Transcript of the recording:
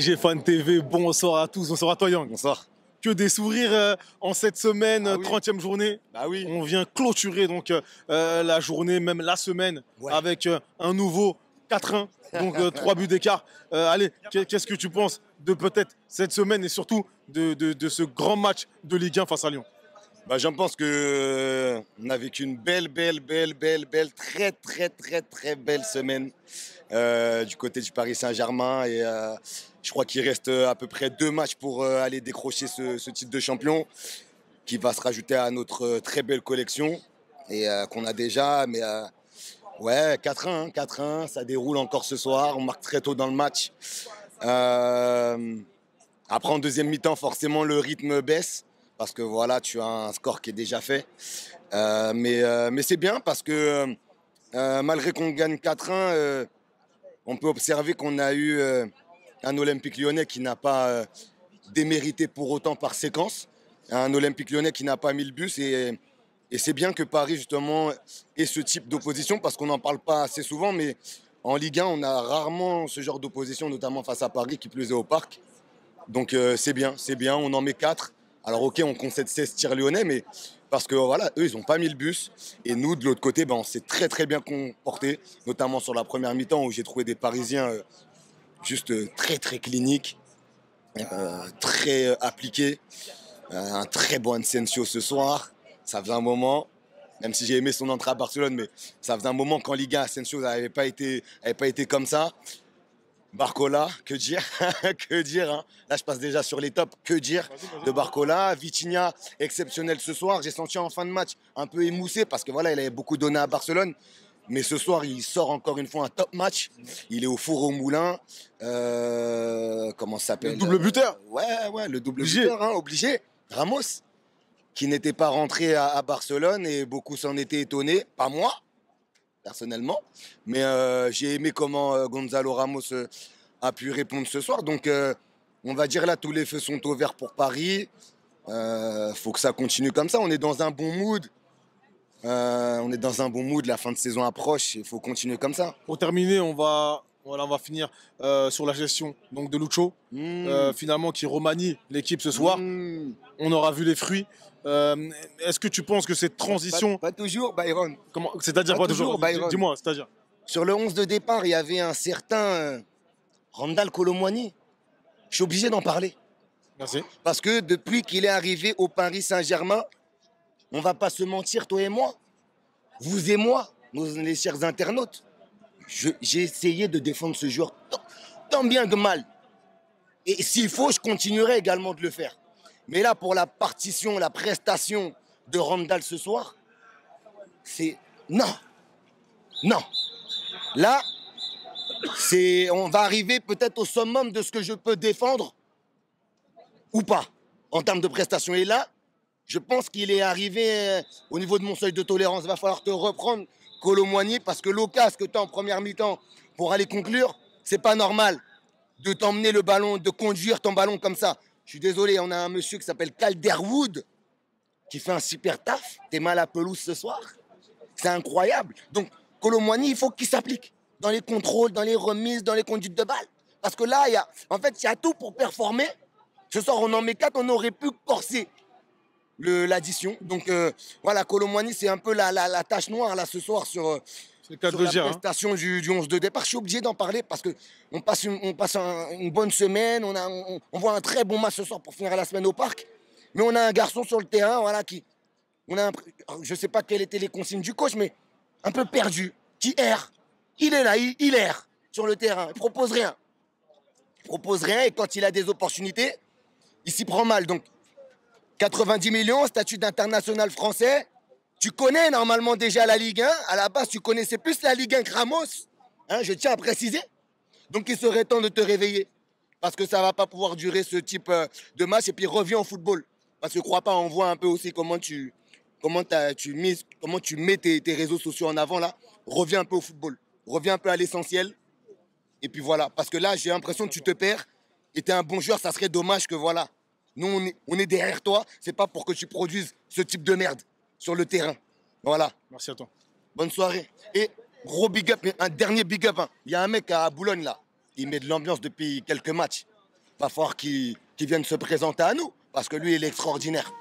PSGFAN TV, bonsoir à tous, bonsoir à toi Yang. Bonsoir. Que des sourires en cette semaine, ah oui. 30e journée. Bah oui. On vient clôturer donc la journée, même la semaine, ouais, avec un nouveau 4-1, donc 3 buts d'écart. Allez, qu'est-ce que tu penses de peut-être cette semaine et surtout de ce grand match de Ligue 1 face à Lyon? Bah, j'en pense qu'on a vécu une belle, très belle semaine du côté du Paris Saint-Germain. Et je crois qu'il reste à peu près 2 matchs pour aller décrocher ce titre de champion qui va se rajouter à notre très belle collection et qu'on a déjà. Mais ouais, 4-1, hein, 4-1, ça déroule encore ce soir. On marque très tôt dans le match. Après, en deuxième mi-temps, forcément, le rythme baisse. Parce que voilà, tu as un score qui est déjà fait. Mais c'est bien parce que malgré qu'on gagne 4-1, on peut observer qu'on a eu un Olympique Lyonnais qui n'a pas démérité pour autant par séquence. Un Olympique Lyonnais qui n'a pas mis le bus. Et c'est bien que Paris, justement, ait ce type d'opposition parce qu'on n'en parle pas assez souvent. Mais en Ligue 1, on a rarement ce genre d'opposition, notamment face à Paris, qui plus est au parc. Donc c'est bien, c'est bien. On en met 4. Alors ok, on concède 16 tirs lyonnais, mais parce que voilà, eux, ils n'ont pas mis le bus. Et nous, de l'autre côté, ben, on s'est très bien comportés, notamment sur la première mi-temps où j'ai trouvé des Parisiens juste très cliniques, très appliqués. Un très bon Asensio ce soir, ça faisait un moment, même si j'ai aimé son entrée à Barcelone, mais ça faisait un moment qu'en Ligue 1, Asensio n'avait pas été comme ça. Barcola, que dire, que dire, hein. Là je passe déjà sur les tops, que dire de Barcola. Vitinha, exceptionnel ce soir, j'ai senti en fin de match un peu émoussé parce que voilà, il avait beaucoup donné à Barcelone, mais ce soir il sort encore une fois un top match, il est au four au moulin, comment ça s'appelle? Le double buteur. Ouais, le double buteur, hein, obligé, Ramos, qui n'était pas rentré à Barcelone et beaucoup s'en étaient étonnés, pas moi, personnellement, mais j'ai aimé comment Gonzalo Ramos a pu répondre ce soir. Donc, on va dire là, tous les feux sont au vert pour Paris. Faut que ça continue comme ça. On est dans un bon mood. La fin de saison approche. Il faut continuer comme ça. Pour terminer, on va finir sur la gestion donc de Lucho, finalement qui remanie l'équipe ce soir. On aura vu les fruits. Est-ce que tu penses que cette transition... Pas toujours, Byron. C'est-à-dire pas toujours, Byron. Dis-moi, c'est-à-dire... Sur le 11 de départ, il y avait un certain Randal Kolo Moani. Je suis obligé d'en parler. Merci. Parce que depuis qu'il est arrivé au Paris Saint-Germain, on va pas se mentir, toi et moi, vous et moi, les chers internautes, j'ai essayé de défendre ce joueur tant bien que mal. Et s'il faut, je continuerai également de le faire. Mais là, pour la partition, la prestation de Randal ce soir, c'est... Non. Là, on va arriver peut-être au summum de ce que je peux défendre ou pas en termes de prestation. Et là, je pense qu'il est arrivé au niveau de mon seuil de tolérance. Il va falloir te reprendre, Kolo Muani, parce que l'occasion que tu as en première mi-temps pour aller conclure, c'est pas normal de t'emmener le ballon, de conduire ton ballon comme ça. Je suis désolé, on a un monsieur qui s'appelle Calderwood qui fait un super taf. T'es mal à pelouse ce soir. C'est incroyable. Donc, Kolo Muani, il faut qu'il s'applique dans les contrôles, dans les remises, dans les conduites de balle. Parce que là, il y a tout pour performer. Ce soir, on en met 4, on aurait pu corser l'addition. Donc, voilà, Kolo Muani, c'est un peu la tâche noire là ce soir sur la prestation du 11 de départ. Je suis obligé d'en parler parce qu'on passe une bonne semaine, on voit un très bon match ce soir pour finir la semaine au parc, mais on a un garçon sur le terrain, voilà, je ne sais pas quelles étaient les consignes du coach, mais un peu perdu, qui erre. Il est là, il erre sur le terrain, il ne propose rien. Il ne propose rien et quand il a des opportunités, il s'y prend mal. Donc, 90 millions, statut d'international français. Tu connais normalement déjà la Ligue 1. À la base, tu connaissais plus la Ligue 1 que Ramos. Hein, je tiens à préciser. Donc, il serait temps de te réveiller. Parce que ça ne va pas pouvoir durer ce type de match. Et puis, reviens au football. Parce que, je ne crois pas, on voit un peu aussi comment tu mets tes réseaux sociaux en avant. Là. Reviens un peu au football. Reviens un peu à l'essentiel. Et puis, voilà. Parce que là, j'ai l'impression que tu te perds. Et tu es un bon joueur. Ça serait dommage que, voilà. Nous, on est derrière toi. Ce n'est pas pour que tu produises ce type de merde sur le terrain. Voilà. Merci à toi. Bonne soirée. Et gros big up, un dernier big up. Il y a un mec à Boulogne, là. Il met de l'ambiance depuis quelques matchs. va falloir qu'il vienne se présenter à nous, parce que lui, il est extraordinaire.